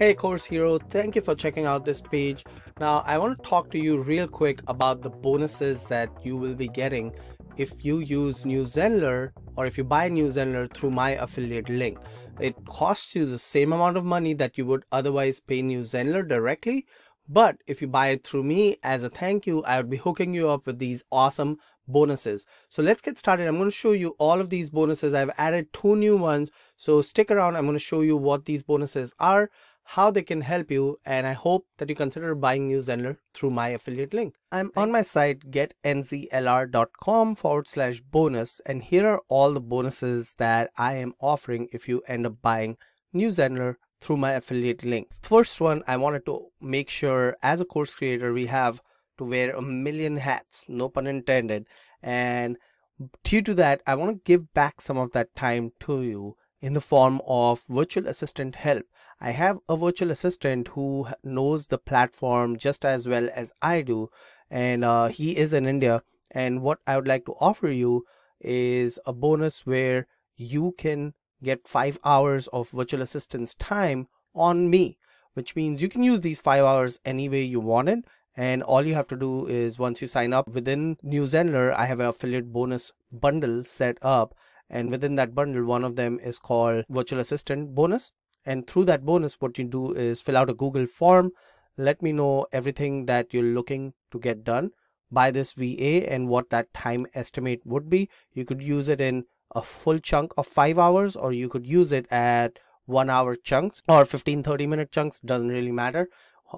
Hey Course Hero, thank you for checking out this page. Now I want to talk to you real quick about the bonuses that you will be getting if you use New Zenler or if you buy New Zenler through my affiliate link. It costs you the same amount of money that you would otherwise pay New Zenler directly, but if you buy it through me as a thank you, I would be hooking you up with these awesome bonuses. So let's get started. I'm going to show you all of these bonuses. I've added 2 new ones, so stick around. I'm going to show you what these bonuses are, how they can help you, and I hope that you consider buying New Zenler through my affiliate link. I'm on my site getNZLR.com/bonus, and here are all the bonuses that I am offering if you end up buying New Zenler through my affiliate link. First one, I wanted to make sure as a course creator we have to wear a million hats, no pun intended, and due to that I want to give back some of that time to you in the form of virtual assistant help. I have a virtual assistant who knows the platform just as well as I do, and he is in India, and what I would like to offer you is a bonus where you can get 5 hours of virtual assistance time on me, which means you can use these 5 hours any way you want it, and all you have to do is once you sign up within New Zenler, I have an affiliate bonus bundle set up, and within that bundle one of them is called virtual assistant bonus. And through that bonus, what you do is fill out a Google form, let me know everything that you're looking to get done by this VA and what that time estimate would be. You could use it in a full chunk of 5 hours, or you could use it at 1 hour chunks or 15-30 minute chunks, doesn't really matter.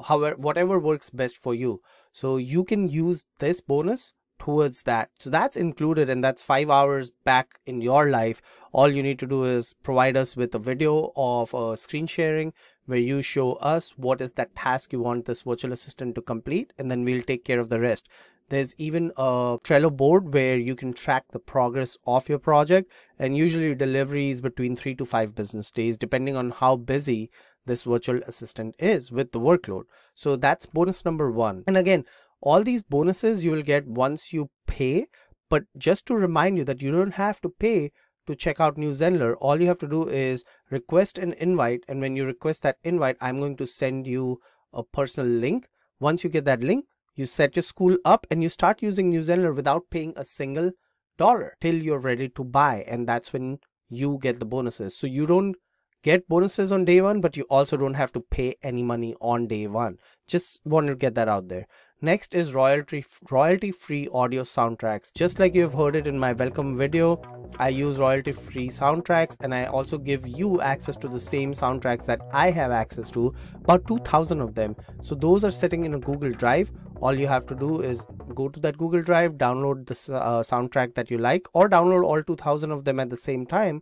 However, whatever works best for you. So you can use this bonus towards that. So that's included, and that's 5 hours back in your life. All you need to do is provide us with a video of a screen sharing where you show us what is that task you want this virtual assistant to complete, and then we'll take care of the rest. There's even a Trello board where you can track the progress of your project, and usually deliveries between 3 to 5 business days depending on how busy this virtual assistant is with the workload. So that's bonus number 1. And again, all these bonuses you will get once you pay, but just to remind you that you don't have to pay to check out New Zenler. All you have to do is request an invite, and when you request that invite, I'm going to send you a personal link. Once you get that link, you set your school up and you start using New Zenler without paying a single dollar till you're ready to buy, and that's when you get the bonuses. So you don't get bonuses on day 1, but you also don't have to pay any money on day 1. Just want to get that out there. Next is royalty-free audio soundtracks. Just like you have heard it in my welcome video, I use royalty-free soundtracks, and I also give you access to the same soundtracks that I have access to, about 2,000 of them. So those are sitting in a Google Drive. All you have to do is go to that Google Drive, download the soundtrack that you like, or download all 2,000 of them at the same time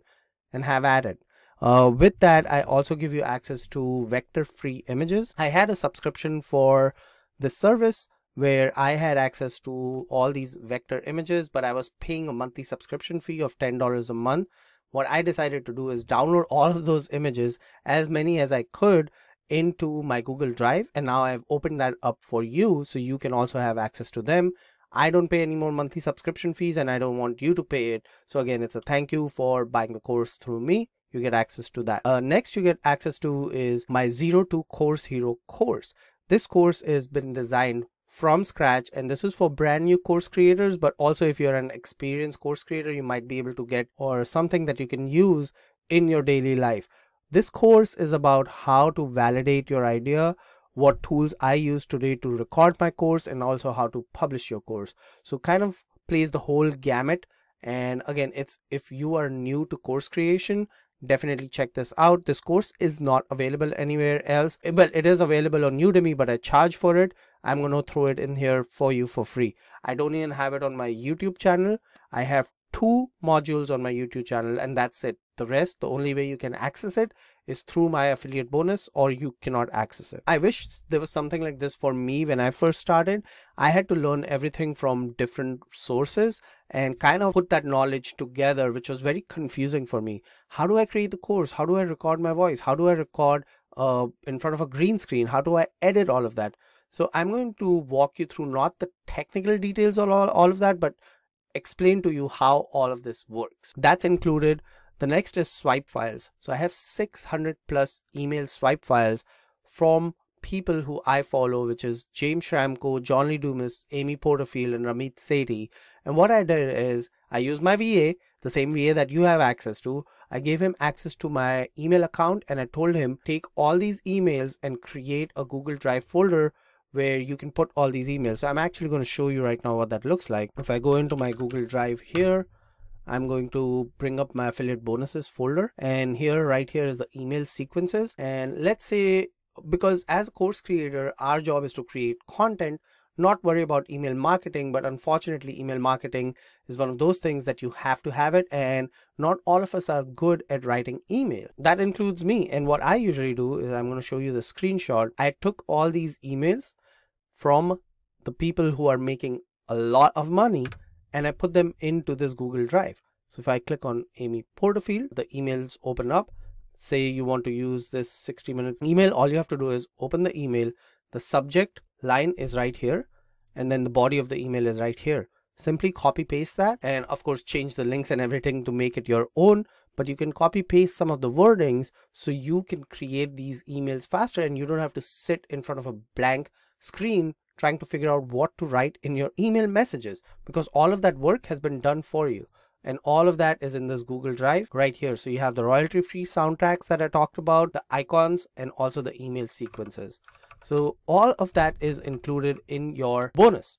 and have at it. With that, I also give you access to vector-free images. I had a subscription for this service where I had access to all these vector images, but I was paying a monthly subscription fee of $10 a month. What I decided to do is download all of those images, as many as I could, into my Google Drive, and now I've opened that up for you so you can also have access to them. I don't pay any more monthly subscription fees, and I don't want you to pay it. So again, it's a thank you for buying the course through me. You get access to that. Next you get access to is my 0 to Course Hero course. This course has been designed from scratch, and this is for brand new course creators, but also if you're an experienced course creator, you might be able to get or something that you can use in your daily life. This course is about how to validate your idea, what tools I use today to record my course, and also how to publish your course. So kind of plays the whole gamut, and again, it's if you are new to course creation, definitely check this out. This course is not available anywhere else. Well, it is available on Udemy, but I charge for it. I'm going to throw it in here for you for free. I don't even have it on my YouTube channel. I have 2 modules on my YouTube channel, and that's it. The rest, the only way you can access it is through my affiliate bonus, or you cannot access it. I wish there was something like this for me when I first started. I had to learn everything from different sources and kind of put that knowledge together, which was very confusing for me. How do I create the course? How do I record my voice? How do I record in front of a green screen? How do I edit all of that? So I'm going to walk you through not the technical details or all of that, but explain to you how all of this works. That's included. The next is swipe files. So I have 600+ email swipe files from people who I follow, which is James Shramko, John Lee Dumas, Amy Porterfield, and Ramit Sethi. And what I did is I used my VA, the same VA that you have access to. I gave him access to my email account and I told him, take all these emails and create a Google Drive folder where you can put all these emails. So I'm actually going to show you right now what that looks like. If I go into my Google Drive here, I'm going to bring up my affiliate bonuses folder, and here, right here is the email sequences. And let's say, because as a course creator, our job is to create content, not worry about email marketing. But unfortunately, email marketing is one of those things that you have to have it, and not all of us are good at writing email. That includes me. And what I usually do is I'm going to show you the screenshot. I took all these emails from the people who are making a lot of money and I put them into this Google Drive. So if I click on Amy Porterfield, the emails open up. Say you want to use this 60-minute email, all you have to do is open the email. The subject line is right here, and then the body of the email is right here. Simply copy paste that, and of course change the links and everything to make it your own, but you can copy paste some of the wordings so you can create these emails faster and you don't have to sit in front of a blank screen trying to figure out what to write in your email messages, because all of that work has been done for you. And all of that is in this Google Drive right here. So you have the royalty free soundtracks that I talked about, the icons, and also the email sequences. So all of that is included in your bonus.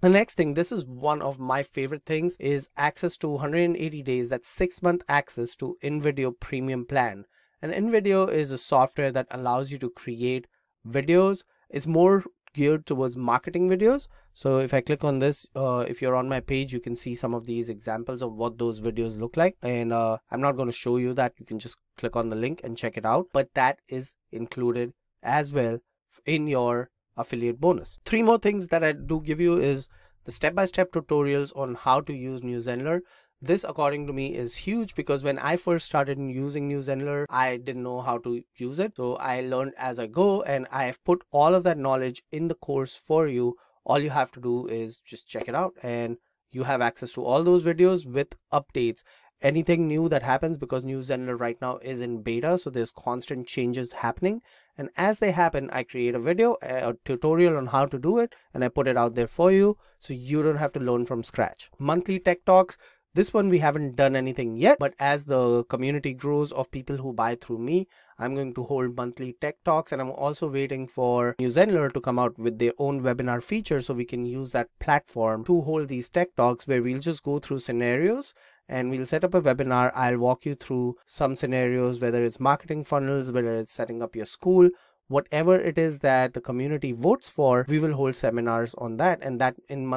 The next thing, this is one of my favorite things, is access to 180 days, that's 6-month access to InVideo premium plan. And InVideo is a software that allows you to create videos. It's more geared towards marketing videos. So if I click on this, if you're on my page, you can see some of these examples of what those videos look like. And I'm not going to show you that. You can just click on the link and check it out. But that is included as well in your affiliate bonus. 3 more things that I do give you is the step-by-step tutorials on how to use New Zenler. This, according to me, is huge, because when I first started using New Zenler, I didn't know how to use it. So I learned as I go, and I have put all of that knowledge in the course for you. All you have to do is just check it out, and you have access to all those videos with updates. Anything new that happens, because New Zenler right now is in beta, so there's constant changes happening. And as they happen, I create a video, a tutorial on how to do it, and I put it out there for you, so you don't have to learn from scratch. Monthly tech talks. This one we haven't done anything yet, but as the community grows of people who buy through me, I'm going to hold monthly tech talks, and I'm also waiting for New Zenler to come out with their own webinar feature so we can use that platform to hold these tech talks, where we'll just go through scenarios and we'll set up a webinar. I'll walk you through some scenarios, whether it's marketing funnels, whether it's setting up your school, whatever it is that the community votes for, we will hold seminars on that. And that in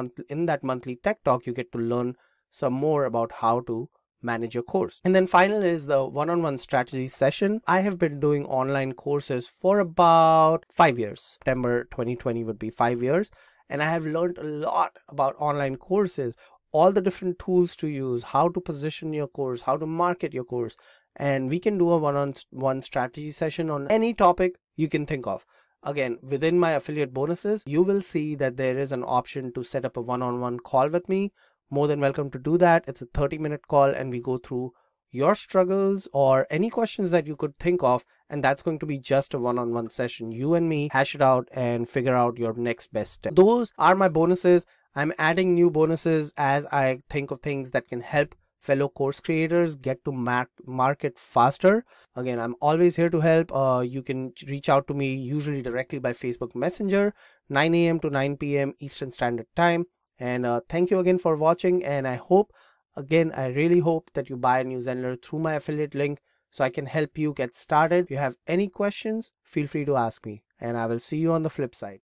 that monthly tech talk, you get to learn some more about how to manage your course. And then final is the one-on-one strategy session. I have been doing online courses for about 5 years. September 2020 would be 5 years. And I have learned a lot about online courses, all the different tools to use, how to position your course, how to market your course. And we can do a one-on-one strategy session on any topic you can think of. Again, within my affiliate bonuses, you will see that there is an option to set up a one-on-one call with me. More than welcome to do that. It's a 30-minute call, and we go through your struggles or any questions that you could think of. And that's going to be just a one-on-one session. You and me hash it out and figure out your next best step. Those are my bonuses. I'm adding new bonuses as I think of things that can help fellow course creators get to market faster. Again, I'm always here to help. You can reach out to me usually directly by Facebook Messenger, 9 a.m. to 9 p.m. Eastern Standard Time. And thank you again for watching, and I hope, again, I really hope that you buy New Zenler through my affiliate link so I can help you get started. If you have any questions, feel free to ask me, and I will see you on the flip side.